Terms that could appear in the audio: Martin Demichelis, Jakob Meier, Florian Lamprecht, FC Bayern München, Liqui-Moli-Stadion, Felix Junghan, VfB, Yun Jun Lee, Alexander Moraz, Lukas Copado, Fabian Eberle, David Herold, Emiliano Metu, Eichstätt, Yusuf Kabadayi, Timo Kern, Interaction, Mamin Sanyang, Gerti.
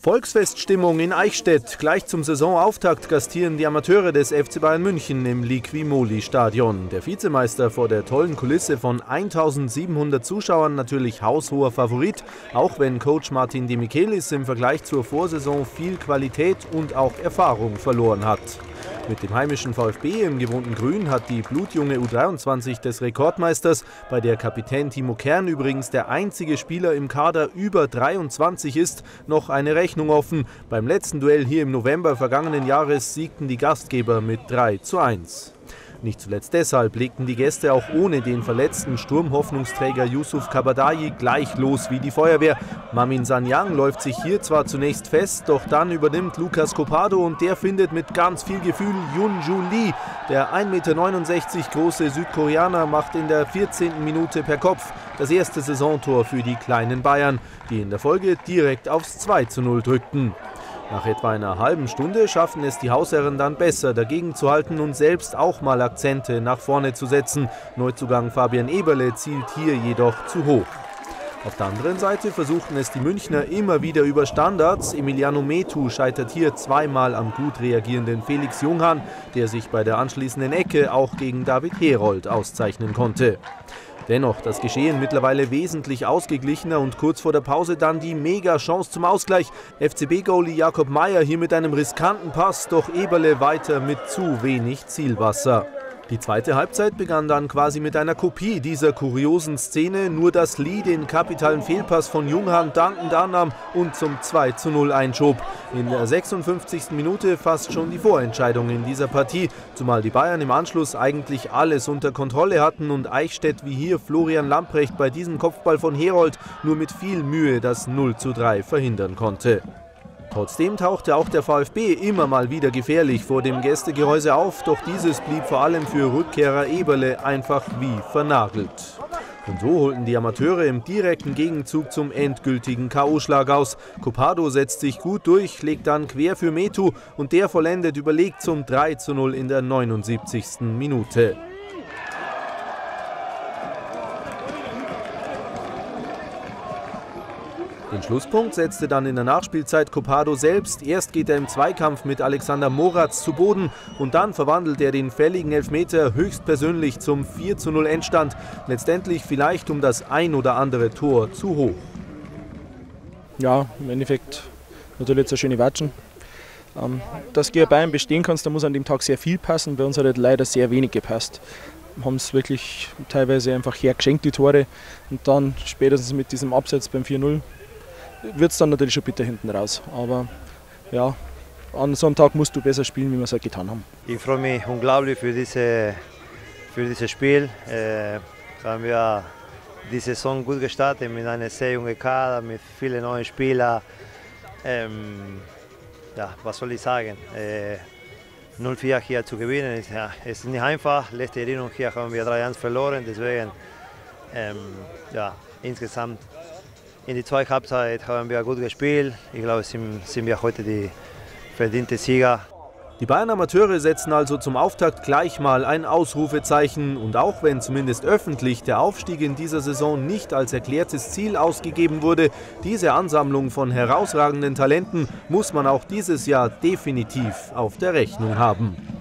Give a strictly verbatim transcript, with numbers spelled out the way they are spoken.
Volksfeststimmung in Eichstätt. Gleich zum Saisonauftakt gastieren die Amateure des F C Bayern München im Liqui-Moli-Stadion. Der Vizemeister vor der tollen Kulisse von tausendsiebenhundert Zuschauern natürlich haushoher Favorit, auch wenn Coach Martin Demichelis im Vergleich zur Vorsaison viel Qualität und auch Erfahrung verloren hat. Mit dem heimischen VfB im gewohnten Grün hat die blutjunge U dreiundzwanzig des Rekordmeisters, bei der Kapitän Timo Kern übrigens der einzige Spieler im Kader über dreiundzwanzig ist, noch eine Rechnung offen. Beim letzten Duell hier im November vergangenen Jahres siegten die Gastgeber mit drei zu eins. Nicht zuletzt deshalb legten die Gäste auch ohne den verletzten Sturmhoffnungsträger Yusuf Kabadayi gleich los wie die Feuerwehr. Mamin Sanyang läuft sich hier zwar zunächst fest, doch dann übernimmt Lukas Copado und der findet mit ganz viel Gefühl Yun Jun Lee. Der ein Meter neunundsechzig große Südkoreaner macht in der vierzehnten Minute per Kopf das erste Saisontor für die kleinen Bayern, die in der Folge direkt aufs zwei zu null drückten. Nach etwa einer halben Stunde schaffen es die Hausherren dann besser, dagegen zu halten und selbst auch mal Akzente nach vorne zu setzen. Neuzugang Fabian Eberle zielt hier jedoch zu hoch. Auf der anderen Seite versuchten es die Münchner immer wieder über Standards. Emiliano Metu scheitert hier zweimal am gut reagierenden Felix Junghan, der sich bei der anschließenden Ecke auch gegen David Herold auszeichnen konnte. Dennoch, das Geschehen mittlerweile wesentlich ausgeglichener und kurz vor der Pause dann die Mega-Chance zum Ausgleich. F C B-Goalie Jakob Meier hier mit einem riskanten Pass, doch Eberle weiter mit zu wenig Zielwasser. Die zweite Halbzeit begann dann quasi mit einer Kopie dieser kuriosen Szene, nur dass Lee den kapitalen Fehlpass von Junghan dankend annahm und zum zwei zu null einschob. In der sechsundfünfzigsten Minute fast schon die Vorentscheidung in dieser Partie, zumal die Bayern im Anschluss eigentlich alles unter Kontrolle hatten und Eichstätt wie hier Florian Lamprecht bei diesem Kopfball von Herold nur mit viel Mühe das null zu drei verhindern konnte. Trotzdem tauchte auch der VfB immer mal wieder gefährlich vor dem Gästegehäuse auf, doch dieses blieb vor allem für Rückkehrer Eberle einfach wie vernagelt. Und so holten die Amateure im direkten Gegenzug zum endgültigen K O-Schlag aus. Copado setzt sich gut durch, legt dann quer für Metu und der vollendet überlegt zum drei zu null in der neunundsiebzigsten Minute. Den Schlusspunkt setzte dann in der Nachspielzeit Copado selbst. Erst geht er im Zweikampf mit Alexander Moraz zu Boden und dann verwandelt er den fälligen Elfmeter höchstpersönlich zum vier zu null Endstand. Letztendlich vielleicht um das ein oder andere Tor zu hoch. Ja, im Endeffekt natürlich jetzt eine schöne Watschen. Ähm, dass du bei Bayern bestehen kannst, da muss an dem Tag sehr viel passen. Bei uns hat halt leider sehr wenig gepasst. Haben es wirklich teilweise einfach hergeschenkt, die Tore. Und dann spätestens mit diesem Abseits beim vier null. Wird es dann natürlich schon bitter hinten raus. Aber ja, an so einem Tag musst du besser spielen, wie wir es halt getan haben. Ich freue mich unglaublich für, diese, für dieses Spiel. Äh, haben wir die Saison gut gestartet mit einer sehr jungen Kader, mit vielen neuen Spielern. Ähm, ja, was soll ich sagen? Äh, null vier hier zu gewinnen ist, ja, ist nicht einfach. Letzte Erinnerung hier haben wir drei eins verloren. Deswegen, ähm, ja, insgesamt. In die zweite Halbzeit haben wir gut gespielt. Ich glaube, sind, sind wir heute die verdiente Sieger. Die Bayern Amateure setzen also zum Auftakt gleich mal ein Ausrufezeichen. Und auch wenn zumindest öffentlich der Aufstieg in dieser Saison nicht als erklärtes Ziel ausgegeben wurde, diese Ansammlung von herausragenden Talenten muss man auch dieses Jahr definitiv auf der Rechnung haben.